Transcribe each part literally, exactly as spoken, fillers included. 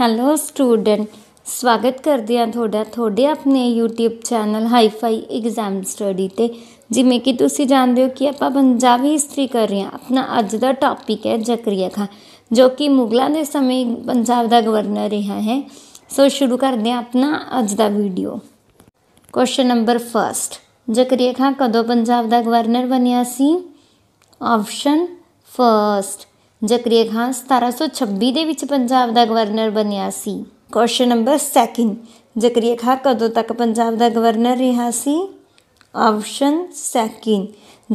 Hello student, स्वागत करते हैं थोड़ा थोड़े अपने YouTube channel hi fi exam study ते। जिमें कि तुसी जानते हो कि आप पंजाबी हिस्टरी कर रहे हैं। अपना अज का टॉपिक है जकरिया खान, जो कि मुगलों के समय पंजाब का गवर्नर रहा है। सो शुरू करते हैं अपना अज का वीडियो। Question number first, Zakariya Khan कदों पंजाब का गवर्नर बनिया सी? ऑप्शन फस्ट, जकरिया खान सतारा सौ छब्बी के पंजाब का गवर्नर बनिया सी। Question number second, Zakariya Khan कदों तक पंजाब का गवर्नर रहा सी? ऑप्शन सैकेंड,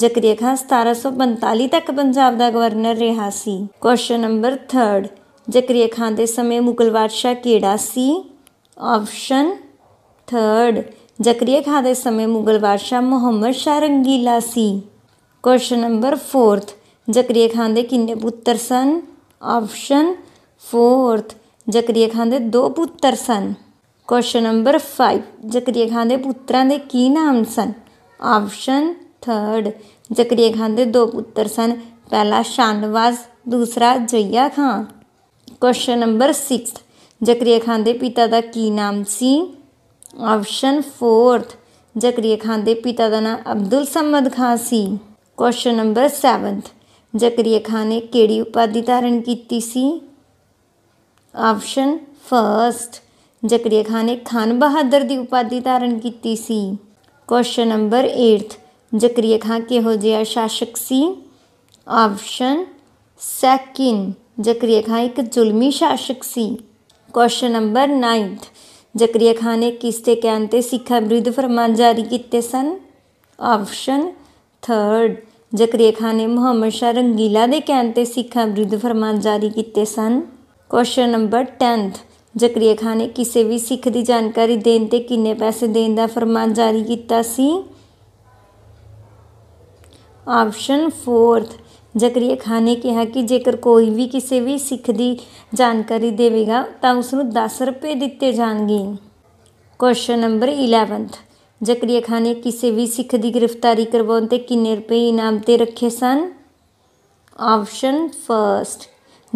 जकरिया खान सतारा सौ पंताली तक पंजाब का गवर्नर रहा सी। Question number third, Zakariya Khan के समय मुगल बादशाह केड़ा सी? ऑप्शन थर्ड, जकरिया खान के समय मुगल बादशाह मुहम्मद शाह रंगीला सी। Question number fourth, Zakariya Khan के किन्ने पुत्र सन? ऑप्शन फोर्थ, जकरिया खान के दो पुत्र सन। Question number five, Zakariya Khan के पुत्रां दे की नाम सन? ऑप्शन थर्ड, जकरिया खान के दो पुत्र सन, पहला शाहनवाज, दूसरा Jaya Khan. Question number six, Zakariya Khan के पिता का की नाम सी? ऑप्शन फोर्थ, जकरिया खान के पिता का नाम अब्दुल समद खां सी। Question number seventh, Zakariya Khan ने किहड़ी उपाधि धारण की सी? ऑप्शन फस्ट, जकरिया खान ने खान बहादुर की उपाधि धारण की सी। Question number eighth, Zakariya Khan किहो जिहा शासक सी? ऑप्शन सैकिंड, जकरिया खान एक जुलमी शासक सी। Question number ninth, Zakariya Khan ने किसते कहने ते सिखा विरुद्ध फरमान जारी किए सन? ऑप्शन थर्ड, जकरिया खान ने मुहम्मद शाह रंगीला के कहने ते सिखा विरुद्ध फरमान जारी किए सन। Question number tenth, Zakariya Khan ने किसी भी सिख की जानकारी देने ते किन्ने पैसे देने का फरमान जारी किया सी? ऑप्शन फोर्थ, जकरिया खान ने कहा कि जेकर कोई भी किसी भी सिख की जानकारी देगा तो उसनूं दस रुपये दिए जाएंगे। Question number eleventh, Zakariya Khan ने किसी भी सिख की गिरफ्तारी करवाने ते किन्ने रुपये इनाम ते रखे सन? ऑप्शन फस्ट,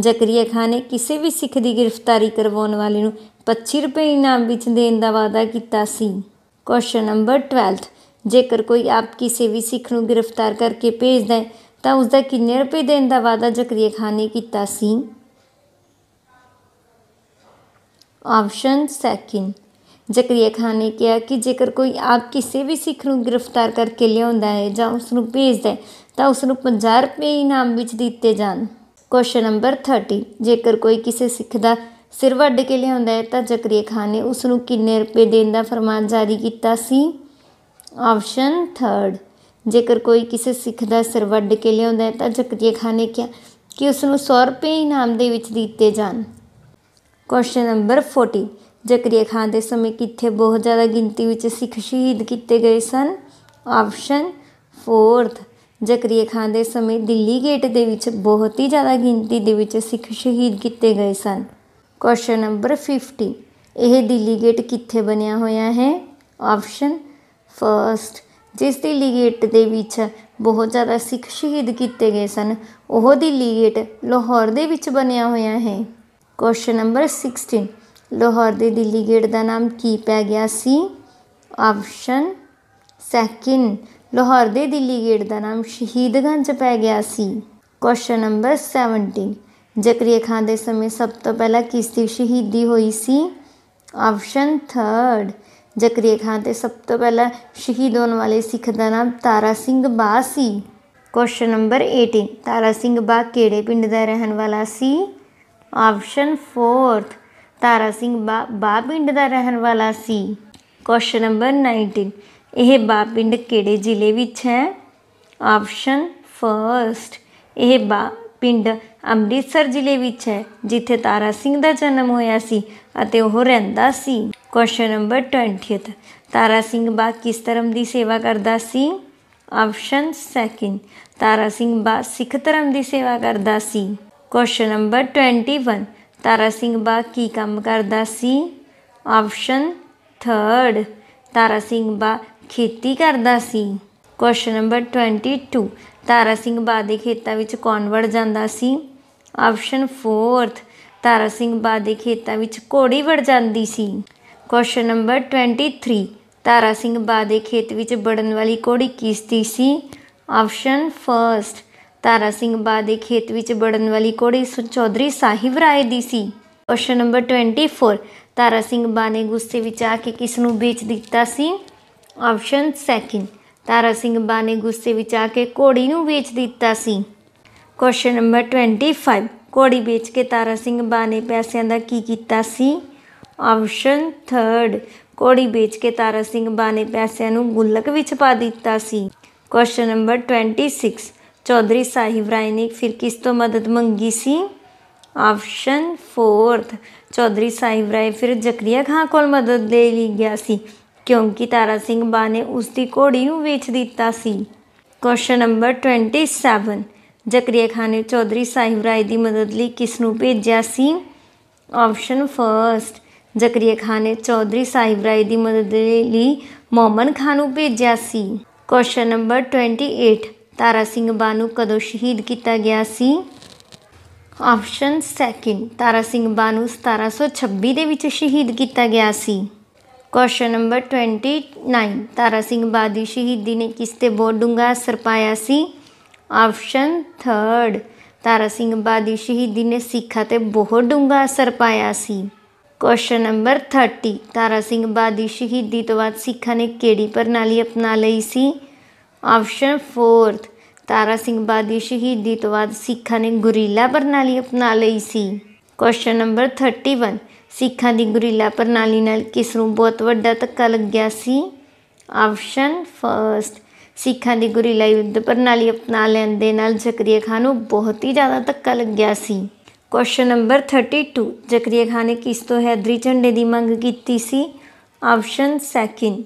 जकरिया खान ने किसी भी सिख की गिरफ्तारी करवाने वाले नूं पच्ची रुपये इनाम विच देण दा वादा कीता सी। क्वेश्चन नंबर ट्वेल्थ, जेकर कोई आप किसी भी सिख नूं गिरफ्तार करके भेजदा है तो उसका किन्ने रुपये देण दा वादा जकरिया खान ने कीता सी? ऑप्शन सैकिंड, जकरिया खान ने कहा कि जेकर कोई आप किसी भी सिख को गिरफ्तार करके लिया है या उसनूं भेजता है तो उसनूं पचास रुपये इनाम विच दिते जाण। क्वेश्चन नंबर थर्टी, जेकर कोई किसी सिख का सिर वड्ढ के लिया है तो जकरिया खान ने उसनूं किन्ने रुपये देण दा फरमान जारी किया सी? ऑप्शन थर्ड, जेकर कोई किसी सिख का सिर वड्ढ के लिया है तो जकरिया खान ने कहा कि उसनूं सौ रुपये इनाम दे विच दिते जाण। Question number forty, Zakariya Khan के समय कितने बहुत ज़्यादा गिनती में सिख शहीद किए गए सन? ऑप्शन फोर्थ, जकरिया खान के समय दिल्ली गेट के विच बहुत ही ज़्यादा गिनती दे विच सिख शहीद किए गए सन। क्वेश्चन नंबर फिफ्टी, यह दिल्ली गेट कितने बनया होया है? ऑप्शन फस्ट, जिस दिल्ली गेट के विच बहुत ज़्यादा सिख शहीद किए गए सन वह दिल्ली गेट लाहौर के विच बनया होया है। क्वेश्चन नंबर सिक्सटीन, लाहौर के दिल्ली गेट का नाम की पै गया सी? ऑप्शन सैकिंड, लाहौर के दिल्ली गेट का नाम शहीदगंज पै गया सी। Question number seventeen, Zakariya Khan के समय सब तो पहला किसकी शहीदी हुई सी? ऑप्शन थर्ड, जकरिया खान के सब तो पहला शहीद होने वाले सिख का नाम तारा सिंह बाग सी। Question number eighteen, Tara Singh Bagh किहड़े पिंड का रहन वाला सी? ऑप्शन फोर्थ, तारा सिंह बा बा पिंड का रहन वाला सी। क्वेश्चन नंबर नाइनटीन, यह बा पिंड किहड़े जिले विच है? ऑप्शन फस्ट, यह बा पिंड अमृतसर जिले विच है जिथे तारा सिंह का जन्म होया सी अते ओह रहिंदा सी। Question number twentieth, Tara Singh बा किस धर्म की सेवा करदा सी? ऑप्शन सैकिंड, तारा सिंह बा सिख धर्म की सेवा करदा सी। Question number twenty one, Tara Singh बाग की काम करदा सी? ऑप्शन थर्ड, तारा सिंह बाग खेती करदा सी। Question number twenty two, Tara Singh Bagh के खेतों में कौन वड़ जांदा सी? ऑप्शन फोर्थ, तारा सिंह बाग के खेतों में घोड़ी वड़ जाती सी। Question number twenty three Tara Singh Bagh के खेत में बढ़न वाली घोड़ी किसकी सी? ऑप्शन फर्स्ट तारा सिंह बाग के खेत में बढ़न वाली घोड़ी चौधरी साहिब राय दी सी। Question number twenty four Tara Singh Bagh ने गुस्से में आके किसनों बेच दिता सी? ऑप्शन सैकेंड तारा सिंह बाग ने गुस्से में आके घोड़ी नूं बेच दिता सी। क्वेश्चन नंबर ट्वेंटी फाइव घोड़ी बेच के तारा सिंह बाग ने पैसों का की किया सी? ऑप्शन थर्ड घोड़ी बेच के तारा सिंह बाग ने पैसों को गुल्लक विच पा दिता सी। Question number twenty six Chaudhary Sahib Rai ने फिर किस तो मदद मंगी सी? ऑप्शन फोर्थ चौधरी साहिब राय फिर जकरिया खां को मदद ले ली गया सी क्योंकि तारा सिंह बाग ने उसकी घोड़ी को बेच दिता सी। Question number twenty seven Zakariya Khan ने चौधरी साहिब राय की मदद लिए किसनों भेजा सी? ऑप्शन फर्स्ट जकरिया खान ने चौधरी साहिब राय की मदद लिए मोमन खान भेजा सी। Question number twenty eight Tara Singh बाग नूं कदों शहीद किया गया सी? ऑप्शन सैकेंड तारा सिंह बाग नूं सतारा सौ छब्बी दे विच शहीद किया गया सी। Question number twenty nine Tara Singh बाग की शहीदी ने किस ते बहुत डूंगा असर पाया सी? ऑप्शन थर्ड तारा सिंह बाग की शहीदी ने सिखा ते बहुत डूंगा असर पाया सी। Question number thirty Tara Singh बाग की शहीदी तो बाद सिखा ने केड़ी प्रणाली अपना ली सी? ऑप्शन फोर्थ तारा सिंह बाग की शहीदी तो बाद सिखा ने गुरीला प्रणाली अपना ली सी। क्वेश्चन नंबर थर्टी वन सिखा की गुरीला प्रणाली नाल किस नूं बहुत वड्डा धक्का लग्या सी? ऑप्शन फर्स्ट सिखा की गुरीला युद्ध प्रणाली अपना लैन दे नाल जकरिया खान को बहुत ही ज़्यादा धक्का लग गया सी। Question number thirty two Zakariya Khan ने किस तो हैदरी झंडे की मांग की सी? ऑप्शन सैकेंड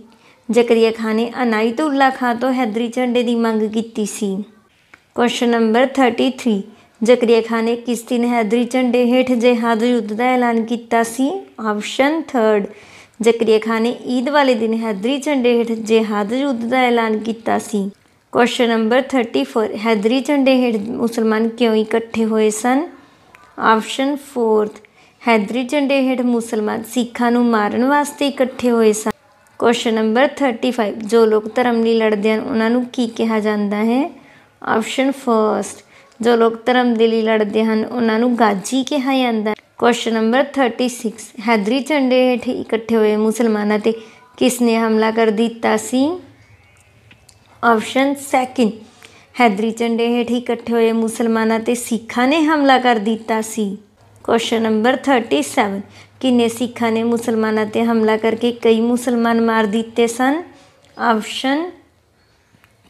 जकरिया खान ने अनाई उल ला खान तो हैदरी झंडे की मांग की सी। Question number thirty three Zakariya Khan ने किस दिन हैदरी झंडे हेठ जिहाद युद्ध का ऐलान किया सी? ऑप्शन थर्ड जकरिया खान ने ईद वाले दिन हैदरी झंडे हेठ जिहाद युद्ध का ऐलान किया सी। Question number thirty four Haidari झंडे हेठ मुसलमान क्यों इकट्ठे हुए सन? ऑप्शन फोर्थ हैदरी झंडे हेठ मुसलमान सिखा नूं मारन वास्ते इकट्ठे हुए सन। क्वेश्चन नंबर थर्टी फाइव जो लोग धर्म लई लड़दे हन उहनां नूं की कहा जाता है? ऑप्शन फर्स्ट जो लोग धर्म दे लई लड़दे हन उहनां नूं गाजी कहा जाता है। Question number thirty six Haidari झंडे हेठ इकट्ठे हुए मुसलमानों पर किसने हमला कर दिया सी? ऑप्शन सैकेंड हैदरी झंडे हेठ इकट्ठे हुए मुसलमानों पर सिखा ने हमला कर दिया सी। क्वेश्चन नंबर थर्टी सैवन किन्ने सिखा ने मुसलमानों पर हमला करके कई मुसलमान मार दिए सन? ऑप्शन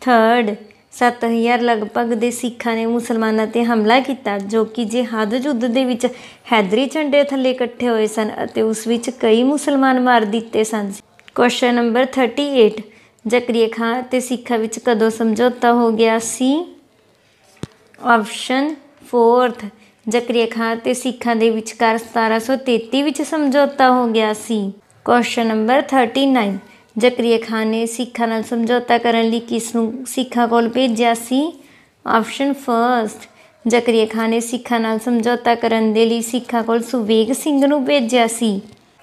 थर्ड सत्त हज़ार लगभग के सिखा ने मुसलमानों पर हमला किया जो कि जिहाद युद्ध दे विच हैदरी झंडे थले इकट्ठे हुए सन और उस विच कई मुसलमान मार दिए सन। Question number thirty eight Zakariya Khan ते सिखा विच कदों समझौता हो गया सी? ऑप्शन फोर्थ जकरिया खान ते सिखा दे विचकार सतारा सौ तेती विच समझौता हो गया सी। Question number thirty nine Zakariya Khan ने सिखा नाल समझौता करने लिए किसनूं सिखा कोल भेजिया सी? ऑप्शन फर्स्ट जकरिया खान ने सिखा नाल समझौता करने दे लई सिखा कोल सुवेग सिंह नूं भेजिया सी।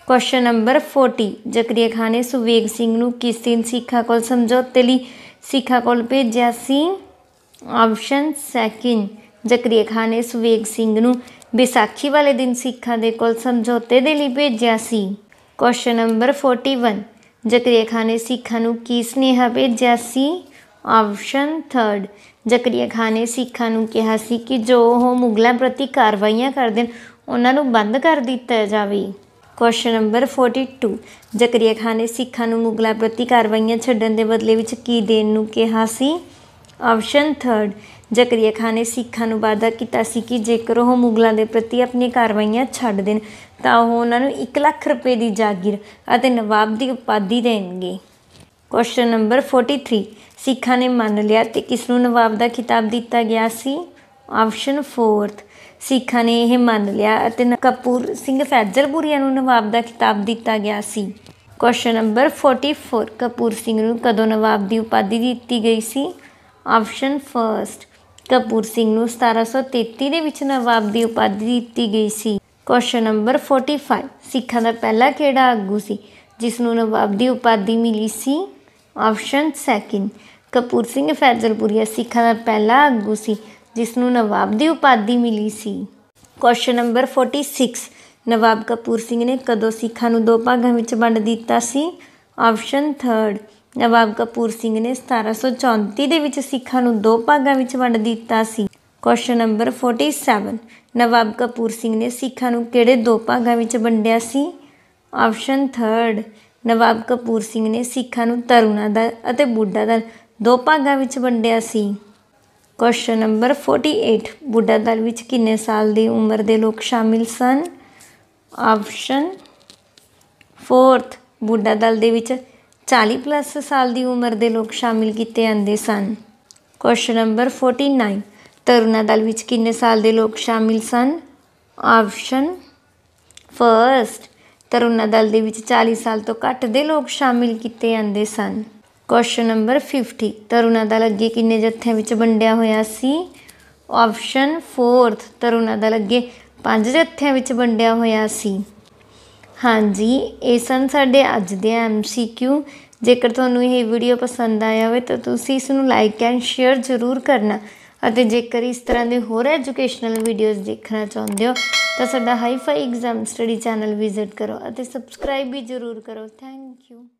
Question number forty Zakariya Khan ने सुवेग सिंह नूं किस दिन सिखा कोल समझौते लई सिखा कोल भेजिया सी? ऑप्शन सैकेंड जकरिया खान ने सुवेग सिंह नूं बैसाखी वाले दिन सिखा दे कोल समझौते दे लई भेजिया सी। Question number forty one Zakariya Khan ने सिखा नूं की सुनेहा भेजिया सी? ऑप्शन थर्ड जकरिया खान ने सिखा नूं कहा सी कि जो वह मुगलों प्रति कार्रवाइयां कर देन उन्हां नूं बंद कर दिता जावे। Question number forty two Zakariya Khan ने सिखा नूं मुगलों प्रति कार्रवाइयां छड्डण दे बदले विच की देण नूं कहा सी? ऑप्शन थर्ड जकरिया खान ने सिखा नूं वादा कीता सी कि जेकर वह मुगलों के प्रति अपनी कार्रवाइयां छड्ड देन तो वह उन्होंने एक लाख रुपये की जागीर और नवाब की उपाधि देंगे। क्वेश्चन नंबर फोर्टी थ्री सिखा ने मान लिया तो किसनों नवाब का खिताब दिता गया सी? ऑप्शन फोर्थ सिखा ने यह मान लिया और कपूर सिंह फैजलपुरिया को नवाब का खिताब दिता गया सी। Question number forty four Kapoor Singh को कदों नवाब की उपाधि दी गई सी? ऑप्शन फर्स्ट कपूर सिंह को सतारा सौ तेती के नवाब की उपाधि दी गई सी। क्वेश्चन नंबर फोर्टी फाइव सिखा का पहला केड़ा आगू सी जिसनों नवाब की उपाधि मिली सी ऑप्शन सैकेंड। कपूर सिंह फैजलपुरिया सिखा का पहला आगू सी जिसनों नवाब की उपाधि मिली सी। क्वेश्चन नंबर फोर्टी सिक्स नवाब कपूर सिंह ने कदों सिखा दो भागों में वंड दिता सी ऑप्शन थर्ड। नवाब कपूर सिंह ने सतारा सौ चौंती के सिखा दो भागों में वंड दिता सी। क्वेश्चन नंबर फोर्टी सैवन नवाब कपूर सिंह ने सिखा किहड़े दो भागों में वंडिया सी ऑप्शन थर्ड। नवाब कपूर सिंह ने सिखा तरुणा दल और बुढ़ा दल दो भागों में वंडिया सी। Question number forty eight Budha Dal में कितने साल की उम्र के लोग शामिल सन ऑप्शन फोर्थ। बुढ़ा दल दे विच चाली प्लस साल की उम्र के लोग शामिल किए जाते सन। Question number forty nine Taruna Dal में कितने साल के लोग शामिल सन ऑप्शन फर्स्ट। तरुणा दल के चालीस साल तो घट के लोग शामिल किए जाते सन। Question number fifty Taruna Dal अगे कितने जत्थे में वंडिया होया सी ऑप्शन फोर्थ। तरुणा दल अगे पांच जत्थे में वंडिया होया सी। हाँ जी ये सन साढ़े अज दे एम सी क्यू। जेकर तुहानू ये वीडियो पसंद आया हो तो तुसीं इसनू लाइक एंड शेयर जरूर करना और जेकर इस तरह के होर एजुकेशनल वीडियोज़ देखना चाहते हो तो साडा hi fi exam study channel visit करो और सबसक्राइब भी जरूर करो। Thank you.